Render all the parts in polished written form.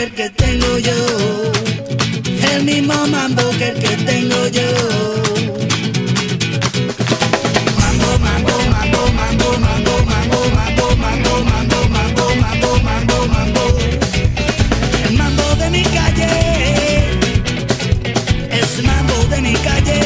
que el que tengo yo, el mismo mambo que el que tengo yo. Mambo, mambo, mambo, mambo, mambo, mambo, mambo, mambo, mambo, mambo, mambo, mambo, mambo. El mambo de mi calle, es mambo de mi calle.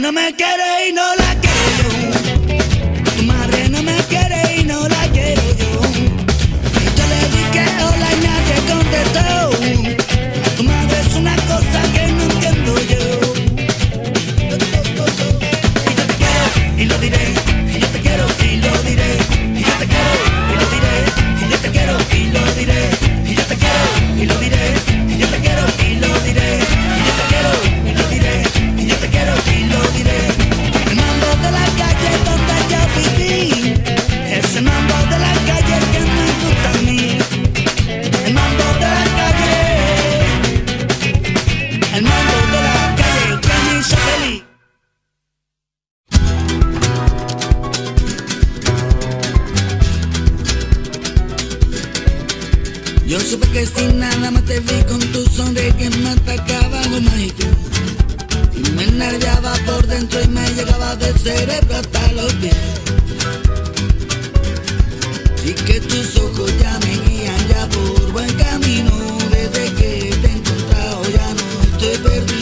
No me quiere y no la quiero. Tu madre no me quiere y no la quiero yo. Yo le dije hola y nadie contestó. Tu madre es una cosa que no entiendo yo. Y yo te quiero y lo diré. Y yo te quiero y lo diré. Y yo te quiero y lo diré. Y yo te quiero y lo diré. Y yo te quiero y lo diré. Y yo te quiero y lo diré. Y yo te quiero y lo diré. Y yo te quiero y lo diré. El mambo de la calle donde yo viví, ese mambo de la calle que me gusta a mí. El mambo de la calle, el mambo de la calle que me hizo feliz. Yo supe que sin nada más te vi con tu sonrisa que me atacaba algo mágico. Me enerviaba por dentro y me llegaba del cerebro hasta los pies. Y que tus ojos ya me guían ya por buen camino. Desde que te he encontrado ya no estoy perdido.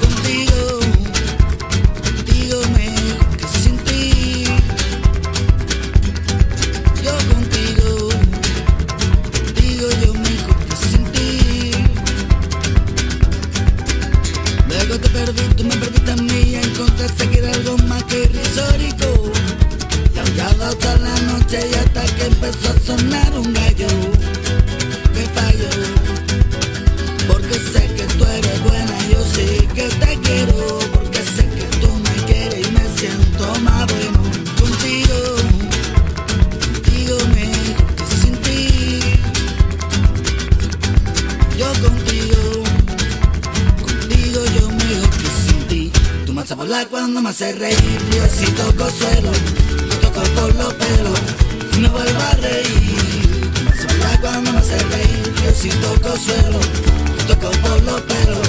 Contigo, contigo mejor que sin ti. Yo contigo, contigo yo mejor que sin ti. Luego te perdí. Toda la noche y hasta que empezó a sonar un gallo que falló, porque sé que tú eres buena, yo sé que te quiero, porque sé que tú me quieres y me siento más bueno contigo, contigo mejor que sin ti, yo contigo, contigo yo mejor que sin ti. Tú me haces volar cuando me haces reír, yo así toco suelo. Por los pelos y me vuelvo a reír. Me hace volar cuando me hace reír. Yo sí toco suelo, toco por los pelos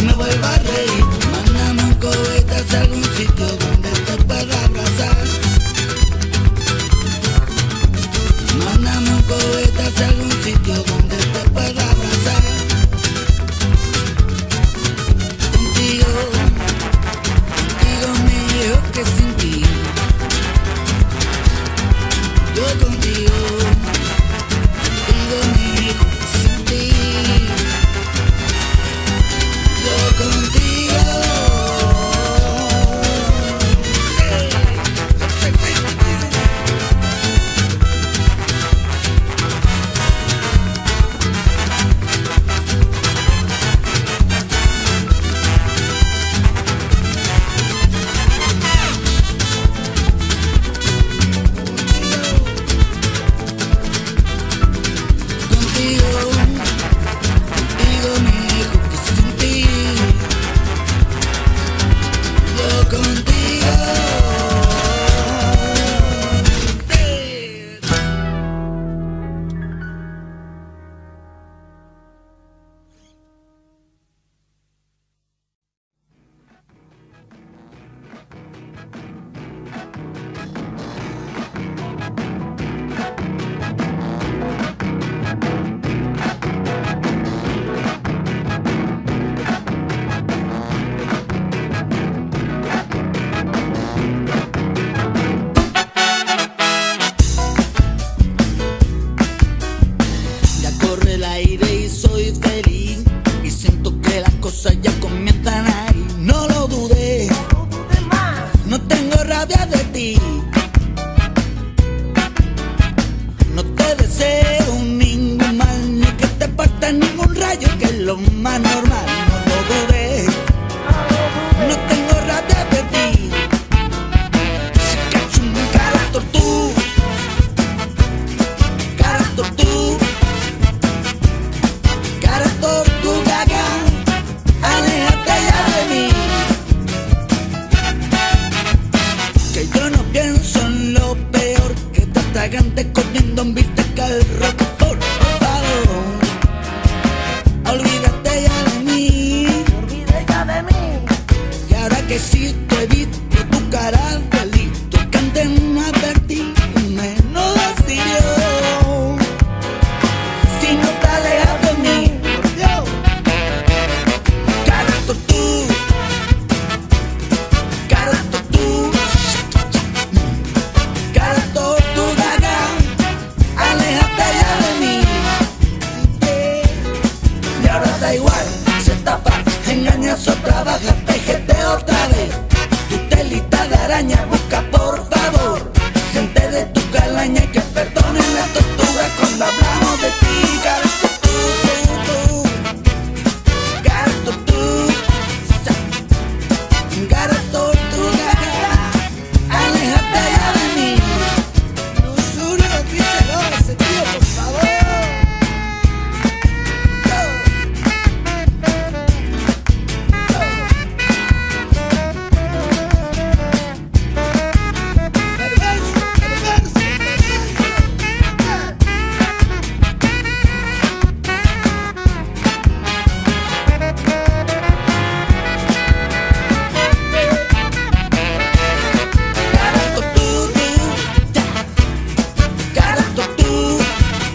y me vuelvo a reír. Mándame un cohete hacia algún sitio donde te pueda abrazar. Mándame un cohete hacia algún sitio donde te pueda abrazar. Contigo, contigo mío que sin ti. Yo contigo, contigo mejor que sin ti. Yo contigo. al rock, por favor. Olvídate ya de mí. Olvídate ya de mí. Y ahora que sí te he visto, tu cara delito, que antes no advertí, menos así yo. Si no te alejas de mí, por Dios, carajo tú, carajo tú, carajo tú de acá, aléjate ya de mí. Y ahora da igual, se tapa, engañas o trabajas, tejete otra vez. Araña, busca por favor gente de tu calaña que perdonen las tortugas cuando hablamos de ti. Carajo tú, carajo tú, carajo tú, aléjate ya de mí. No díselo a ese tío, por favor. Olvídate ya de mí. Olvídate ya de mí. No me risa, no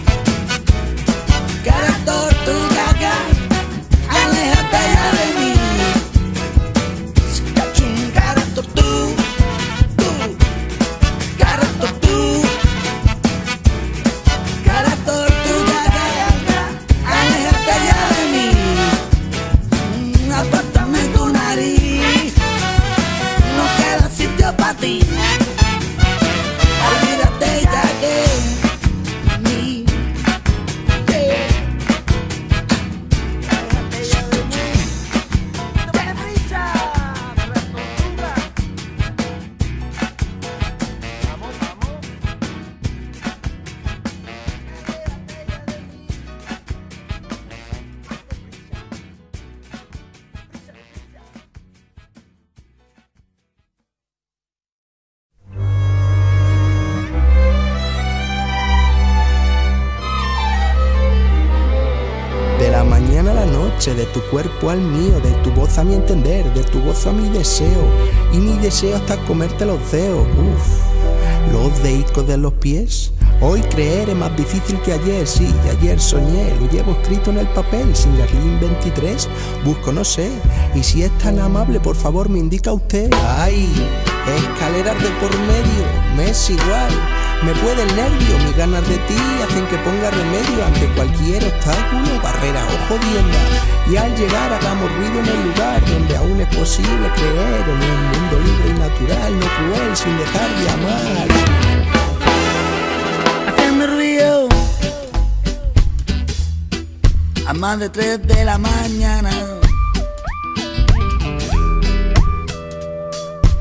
me acostumbra. Vamos, vamos. Olvídate ya de mí. De tu cuerpo al mío, de tu voz a mi entender, de tu voz a mi deseo, y mi deseo hasta comerte los dedos. Uf, los deicos de los pies. Hoy creer es más difícil que ayer, sí, y ayer soñé, lo llevo escrito en el papel, sin Garlín 23, busco no sé, y si es tan amable, por favor me indica usted. Ay, escaleras de por medio, me es igual, me puede el nervio, mis ganas de ti hacen que ponga remedio ante cualquier obstáculo, barrera o jodienda, y al llegar hagamos ruido en el lugar donde aún es posible creer en un mundo libre y natural, no cruel, sin dejar de amar. A más de 3 de la mañana,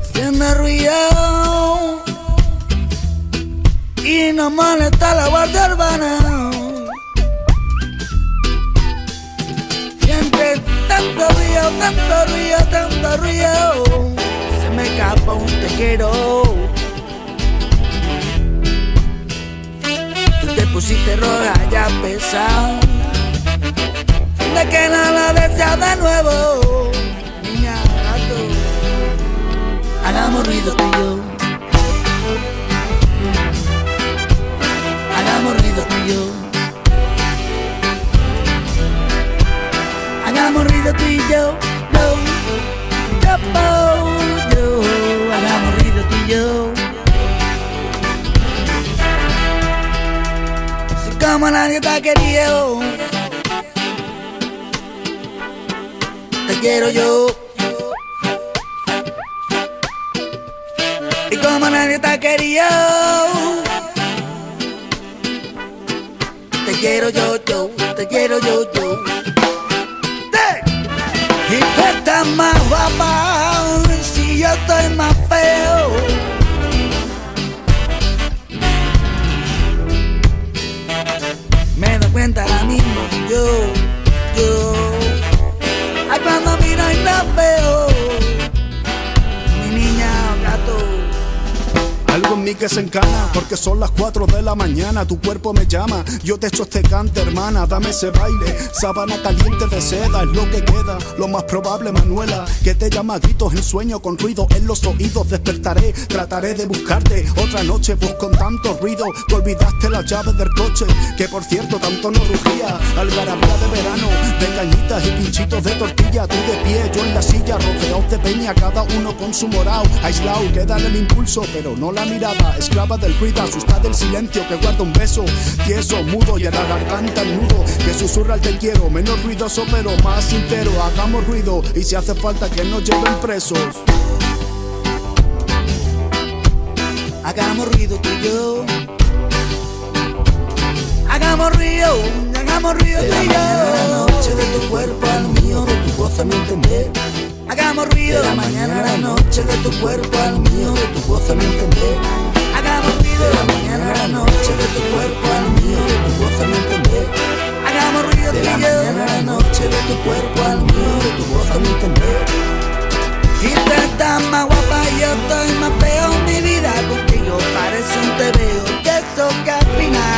haciendo ruido y nos molesta la guardia urbana. Y entre tanto ruido, se me escapa un te quiero. Tú te pusiste roja ya pesado, de que no lo desea de nuevo. Niña, gato, hagamos ruido tú y yo, hagamos ruido tú y yo, hagamos ruido tú y yo, hagamos ruido tú y yo. Si como nadie te ha querido, te quiero yo. Y como nadie te ha querido, te quiero yo, te quiero yo. ¡Sí! Y tú estás más guapa, si yo estoy más feo. Me doy cuenta ahora mismo, yo. Ay, cuando miro y la veo, mi niña, gato. Algo en mí que se encana, porque son las 4 de la mañana, tu cuerpo me llama, yo te echo este cante, hermana, dame ese baile, sábana caliente de seda, es lo que queda, lo más probable, Manuela, que te llama a gritos en sueño, con ruido en los oídos, despertaré, trataré de buscarte, otra noche, pues con tanto ruido, que olvidaste las llaves del coche, que por cierto tanto no rugía, algarabía de verano, de cañitas y pinchitos de tortilla, tú de pie, yo en la silla, rodeados de peña, cada uno con su morao, aislao, queda en el impulso, pero no la mirada, esclava del ruido, asustada del silencio, que guarda un beso, tieso, mudo y en la garganta el nudo, que susurra el te quiero, menos ruidoso pero más sincero, hagamos ruido y si hace falta que nos lleven presos. Hagamos ruido tú y yo. Hagamos ruido tú y yo. De la noche de tu cuerpo al mío, de tu voz a mi entender. Hagamos ruido. De la mañana a la noche de tu cuerpo al mío, de tu voz a mi entender. Hagamos ruido. De la mañana a la noche de tu cuerpo al mío, de tu voz a mi entender. Hagamos ruido tú y yo. De la mañana a la noche de tu cuerpo al mío, de tu voz a mi entender. Y tú estás más guapa y yo estoy más feo, mi vida contigo parece un te veo, que eso que al final.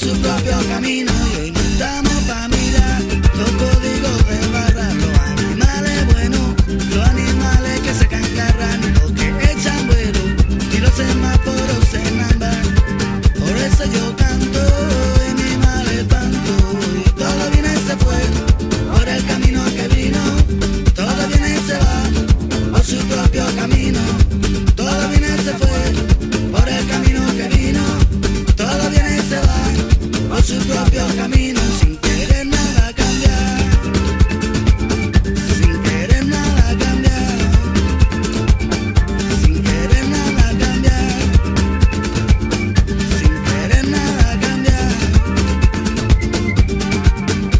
su propio camino y hoy no estamos pa' mirar los códigos de barra, los animales buenos, los animales que se cancarran, los que echan vuelo y los semáforos en ámbar. Por eso yo canto y mi mal es tanto, y todo viene y se fue por el camino que vino, todo viene y se va por su propio camino, todo viene y se fue por el camino que vino. Todo viene y se va por su propio camino, sin querer nada cambiar, sin querer nada cambiar, sin querer nada cambiar, sin querer nada cambiar.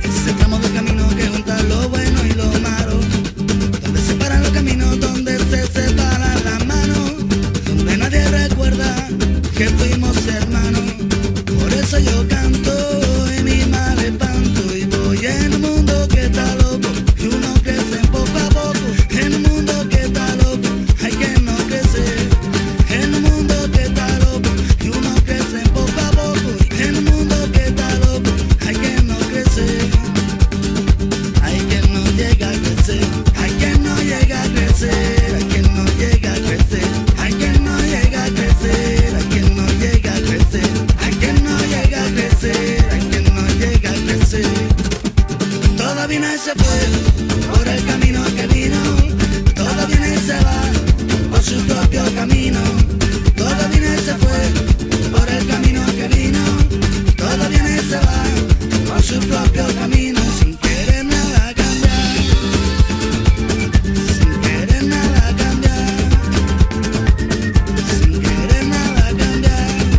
Ese tramo de camino que junta lo bueno y lo malo, donde separan los caminos, donde se separan las manos, donde nadie recuerda que fuimos hermanos. Por eso yo canto y mi mal espanto, y voy en un mundo que está loco, y uno crece poco a poco. En un mundo que está loco, hay que no crecer. En un mundo que está loco, y uno crece poco a poco. En un mundo que está loco, hay que no crecer. Hay que no llega a crecer, hay que no llega a crecer, hay que no llega a crecer, hay que no llega a crecer. Todo viene y se fue por el camino que vino, todo viene y se va por su propio camino, todo viene y se fue por el camino que vino, todo viene y se va por su propio camino, sin querer nada cambiar, sin querer nada cambiar, sin querer nada cambiar, sin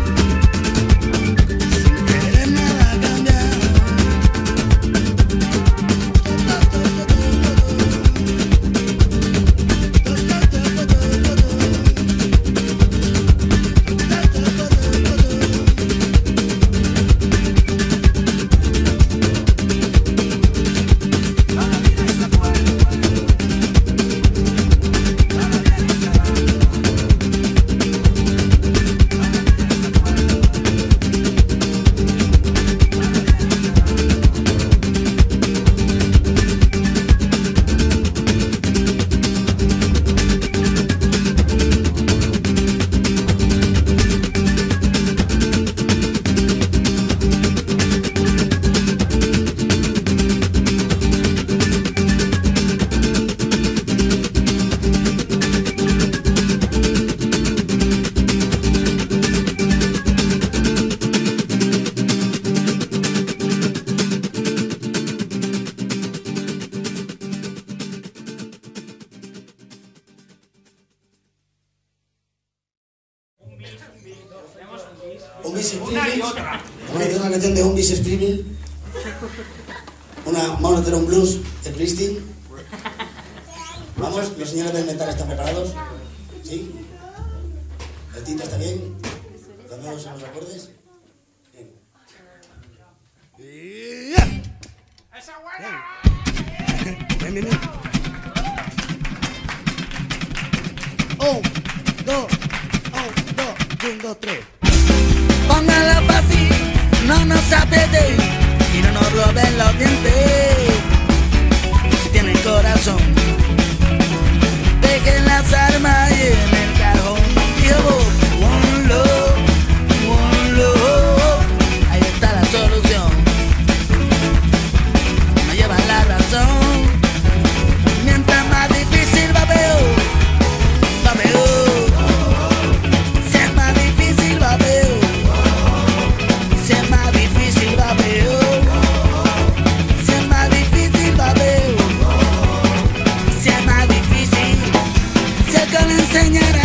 querer nada cambiar. Enseñará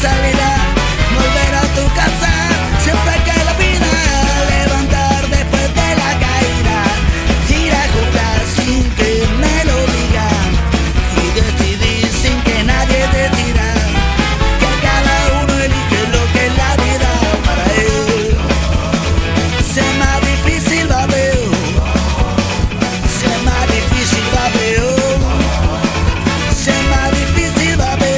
salida, volver a tu casa, siempre que la vida, levantar después de la caída, ir a jugar sin que me lo digan y decidir sin que nadie decida, que cada uno elige lo que es la vida para él. Sea más difícil va a ver, sea más difícil va a ver, sea más difícil va a ver.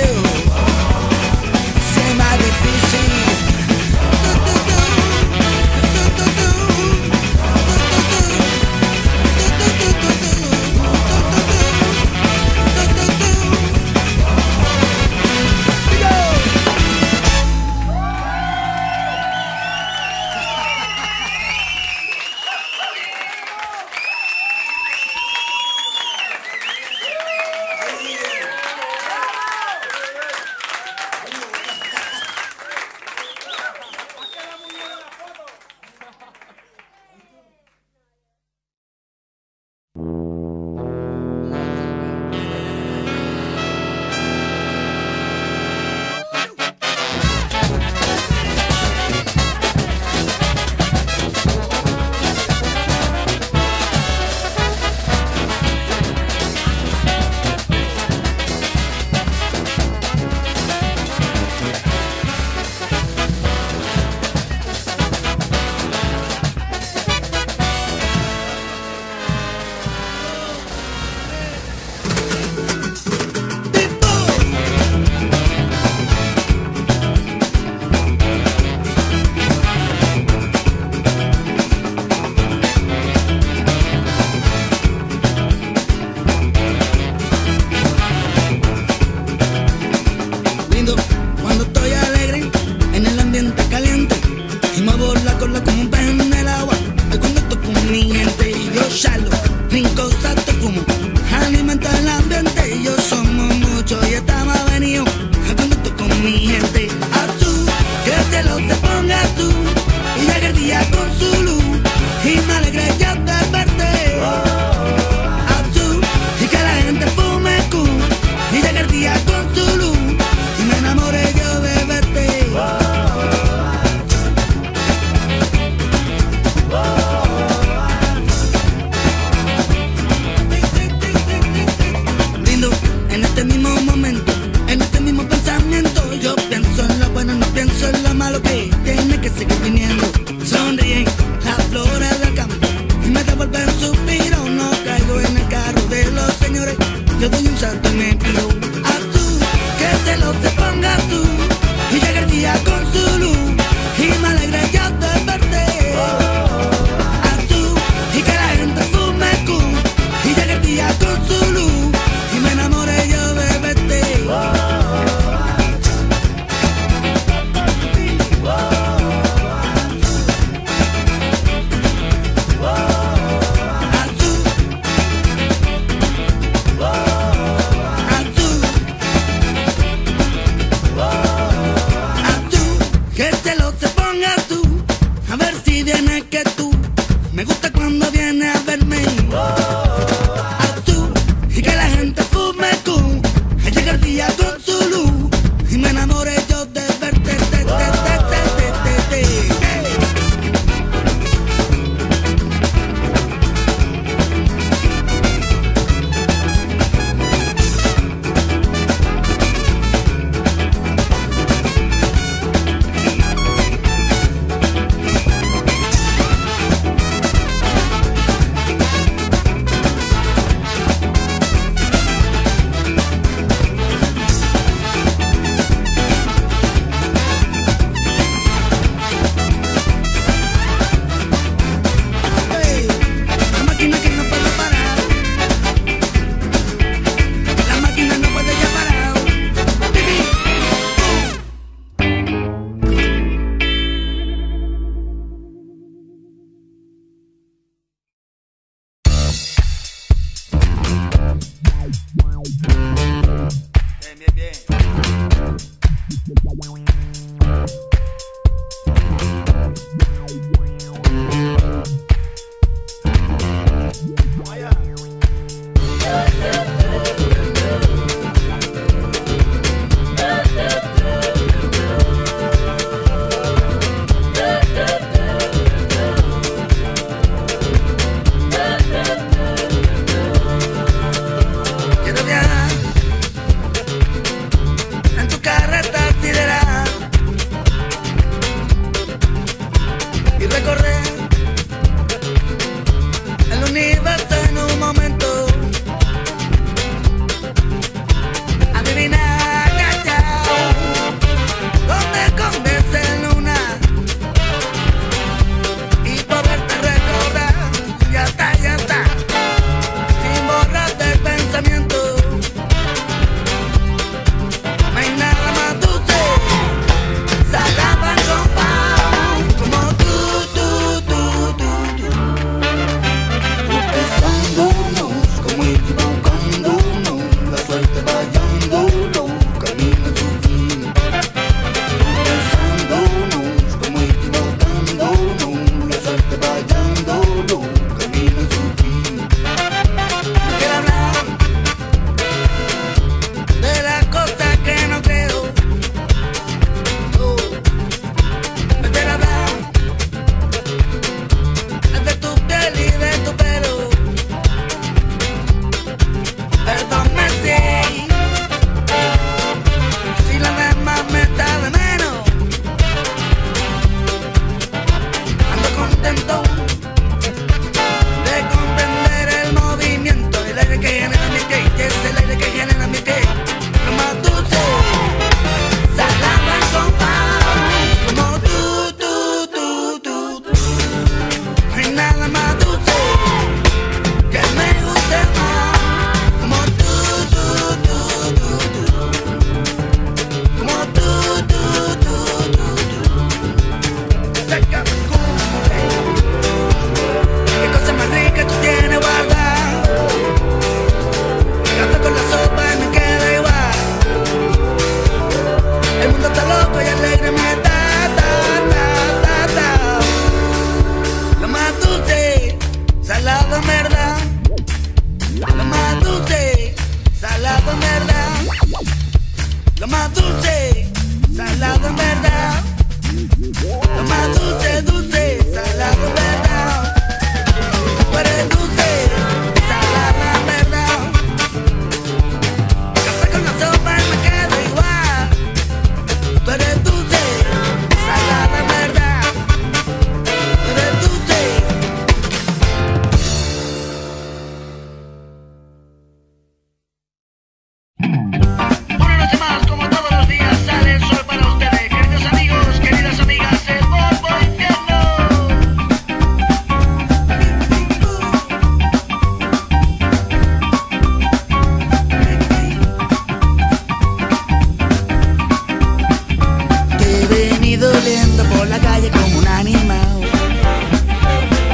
por la calle como un animal.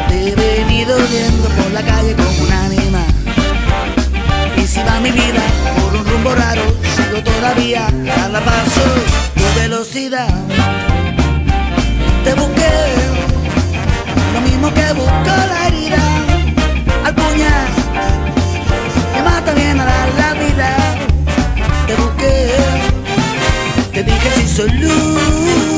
Te he venido viendo por la calle como un animal. Y si va mi vida por un rumbo raro, sigo todavía a la paso de velocidad. Te busqué, lo mismo que buscó la herida. Al puñal, que mata bien a la vida. Te busqué, te dije si soy luz.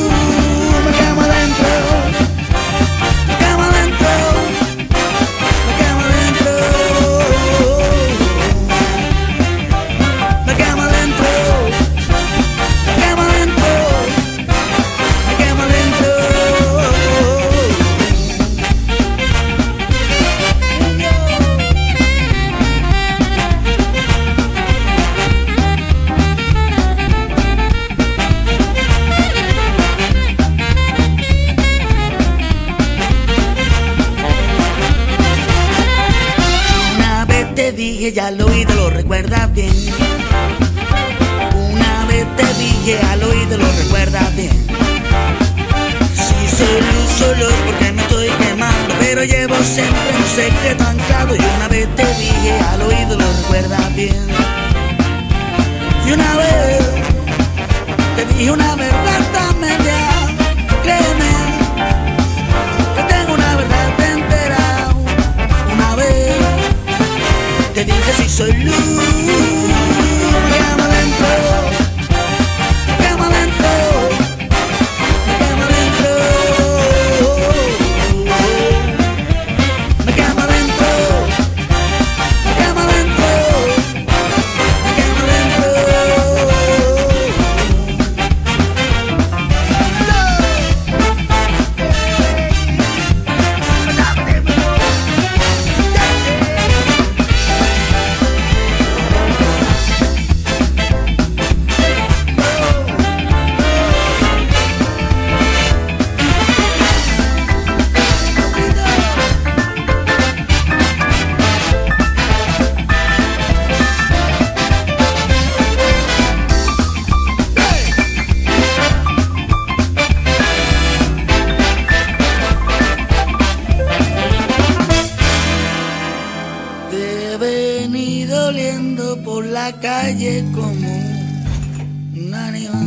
Ya al oído lo recuerdas bien. Una vez te dije al oído lo recuerdas bien. Si soy luz solo porque me estoy quemando, pero llevo siempre un secreto anclado. Y una vez te dije al oído lo recuerdas bien. Y una vez te dije una verdad tan media. Créeme que tengo una verdad entera. Una vez te dije si soy luz, me quemo adentro, me quemo adentro, me quemo adentro, me quemo adentro, me quemo adentro, me quemo adentro. Por la calle como un animal.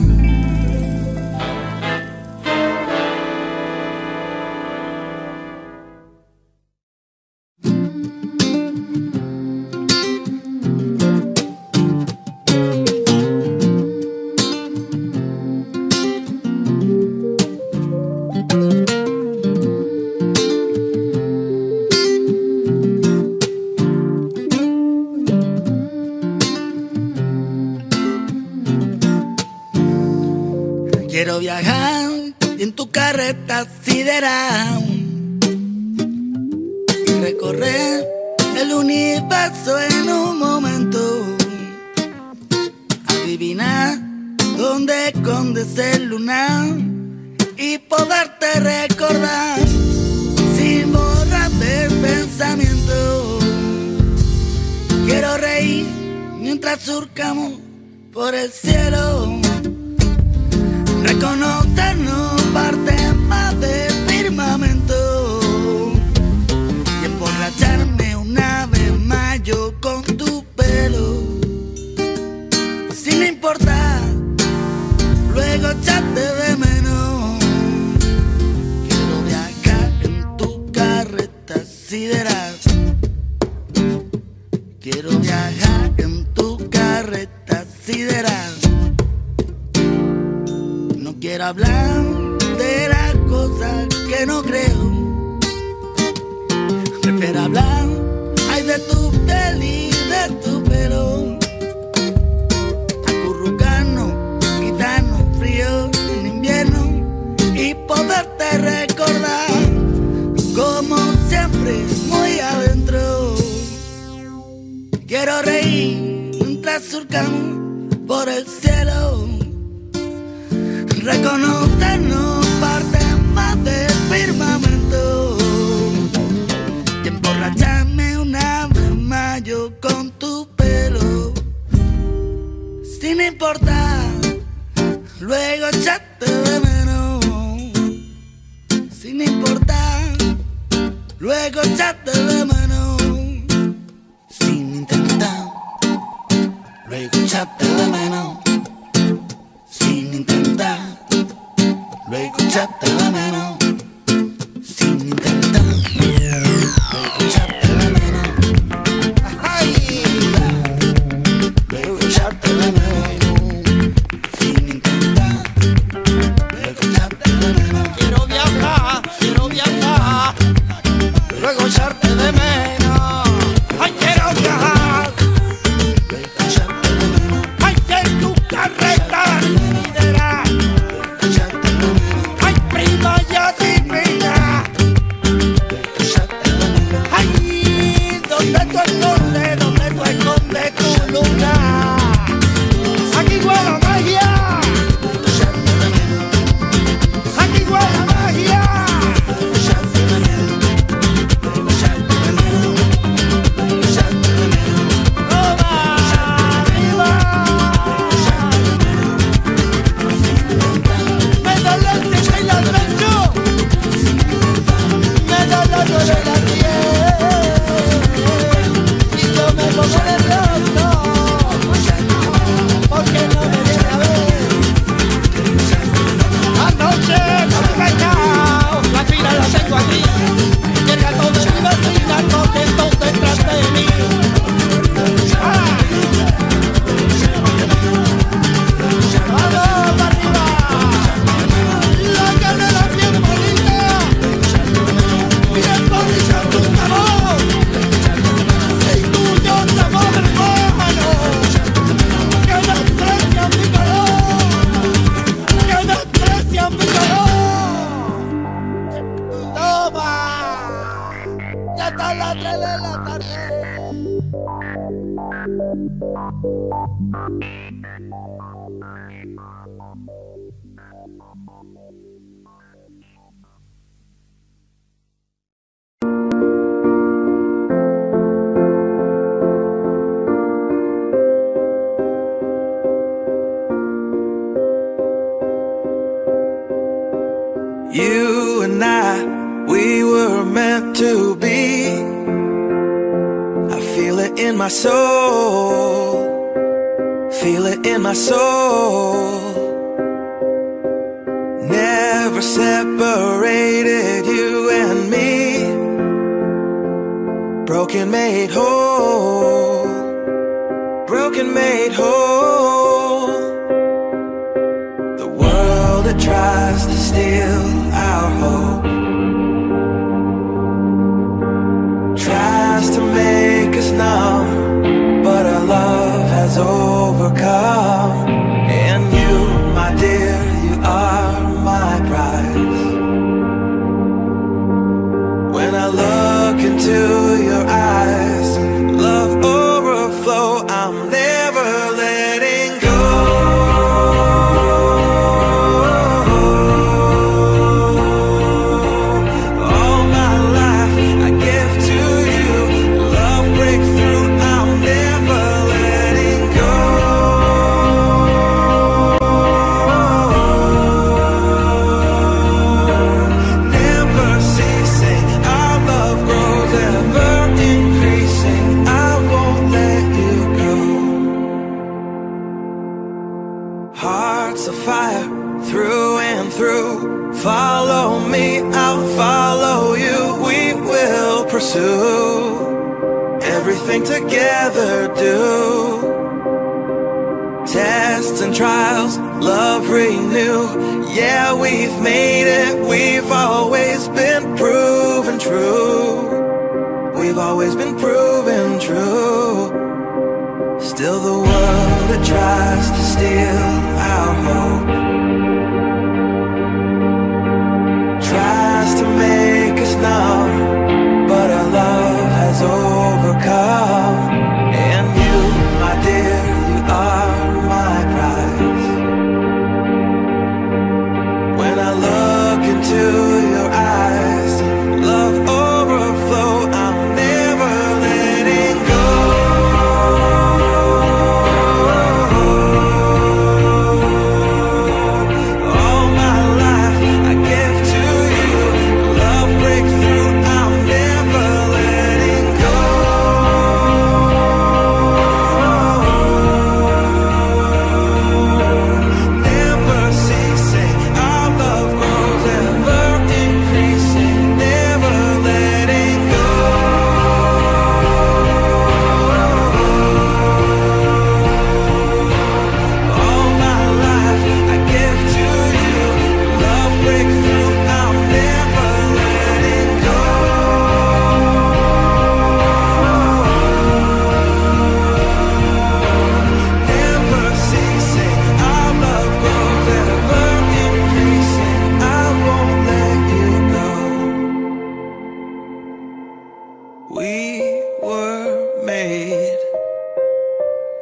Quiero viajar y en tu carreta sideral y recorrer el universo en un momento. Adivinar dónde escondes el lunar y poderte recordar sin borrar del pensamiento. Quiero reír mientras surcamos por el cielo. Reconocernos parte más del firmamento y emborracharme una vez más yo con tu pelo, sin importar luego echarte de menos. Quiero viajar en tu carreta sideral. Quiero viajar en tu carreta sideral. Quiero hablar de las cosas que no creo. Prefiero hablar, ay, de tu piel y de tu pelo. Acurrucarnos, quitarnos frío en invierno y poderte recordar como siempre muy adentro. Quiero reír mientras surcamos por el cielo. Reconocernos parte más del firmamento y emborracharme una vez más yo con tu pelo, sin importar luego echarte de menos. luego echate la mano sin intentar, luego echate la mano sin intentar, luego echate la mano sin intentar, luego echate la mano sin intentar, luego echate la mano sin intentar, luego echate la mano. Quiero viajar, quiero viajar, luego echarte de menos. Ay, quiero viajar, luego echarte de menos. Ay, que tu carreta lidera. Ay, prima, ya te mira. Ay, donde tú escondes tu luna. Aquí huele magia, aquí huele magia. You and I, we were meant to be. I feel it in my soul, feel it in my soul. Never separated, you and me. Broken made whole, broken made whole. The world that tries to steal our hope tries to make us numb, but our love has overcome. And you, my dear, you are my prize. When I look into your eyes, love overflow, I'm never letting go. Everything together do. Tests and trials, love renew. Yeah, we've made it, we've always been proven true. We've always been proven true. Still the world that tries to steal our hope tries to make us numb, but our love has overcome. And you, my dear, you are my prize. When I look into your eyes, love overflow, I'm never letting go.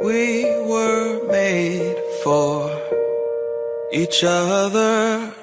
We were made for each other.